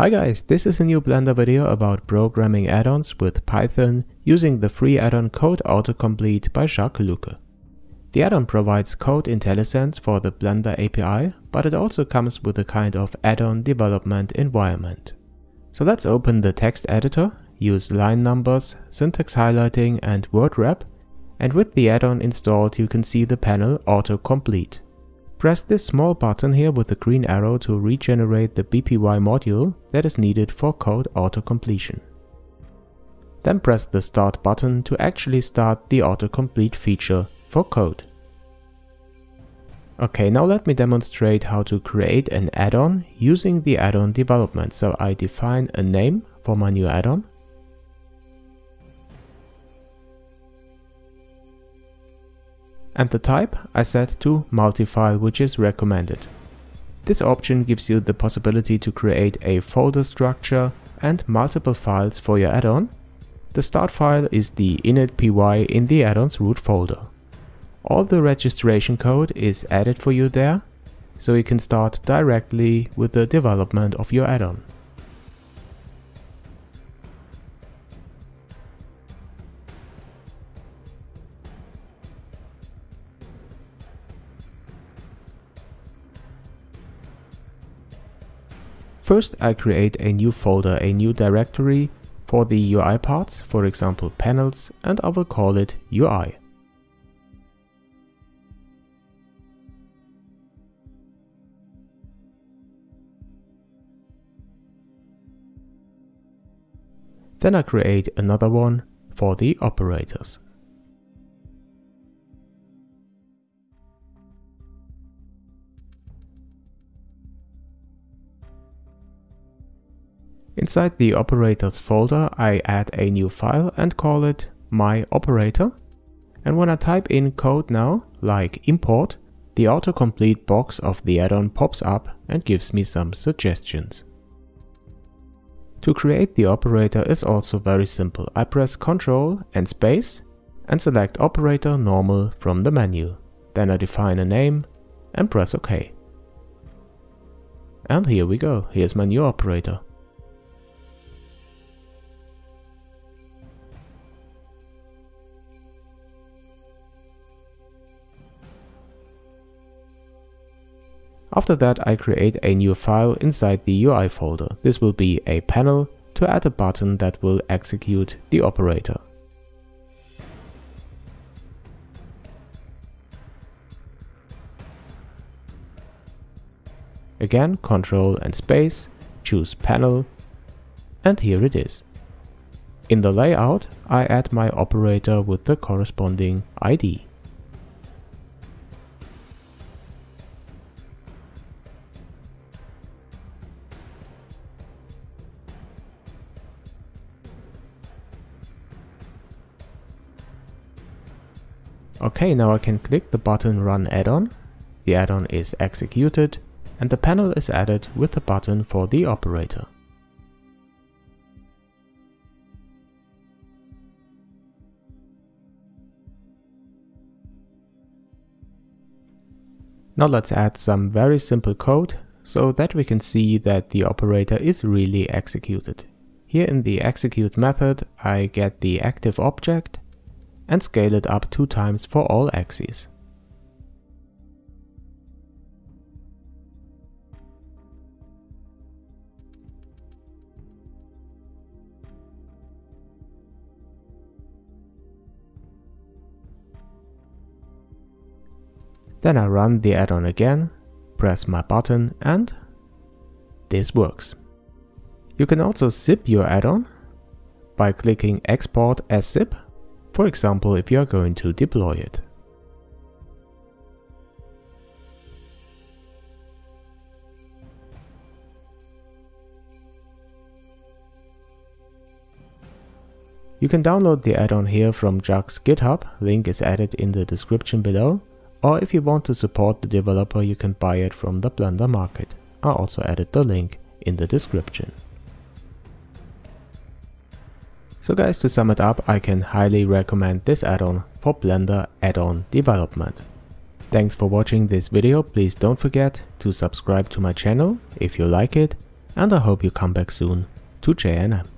Hi guys, this is a new Blender video about programming add-ons with Python using the free add-on Code AutoComplete by Jacques Lucke. The add-on provides code IntelliSense for the Blender API, but it also comes with a kind of add-on development environment. So let's open the text editor, use line numbers, syntax highlighting and word wrap, and with the add-on installed you can see the panel AutoComplete. Press this small button here with the green arrow to regenerate the BPY module that is needed for code auto-completion. Then press the start button to actually start the autocomplete feature for code. Okay, now let me demonstrate how to create an add-on using the add-on development. So I define a name for my new add-on. And the type I set to multi-file, which is recommended. This option gives you the possibility to create a folder structure and multiple files for your add-on. The start file is the init.py in the add-on's root folder. All the registration code is added for you there, so you can start directly with the development of your add-on. First, I create a new folder, a new directory for the UI parts, for example panels, and I will call it UI. Then I create another one for the operators. Inside the operators folder, I add a new file and call it my operator. And when I type in code now, like import, the autocomplete box of the add-on pops up and gives me some suggestions. To create the operator is also very simple. I press Ctrl and space and select operator normal from the menu. Then I define a name and press OK. And here we go, here's my new operator. After that, I create a new file inside the UI folder. This will be a panel to add a button that will execute the operator. Again, Ctrl and space, choose panel, and here it is. In the layout, I add my operator with the corresponding ID. Okay, now I can click the button Run Add-on, the add-on is executed, and the panel is added with the button for the operator. Now let's add some very simple code so that we can see that the operator is really executed. Here in the execute method, I get the active object and scale it up 2 times for all axes. Then I run the add-on again, press my button, and this works. You can also zip your add-on by clicking Export as zip. For example, if you are going to deploy it. You can download the add-on here from Jacques' GitHub, link is added in the description below, or if you want to support the developer you can buy it from the Blender Market. I also added the link in the description. So guys, to sum it up, I can highly recommend this add-on for Blender add-on development. Thanks for watching this video, please don't forget to subscribe to my channel if you like it, and I hope you come back soon to Jayanam.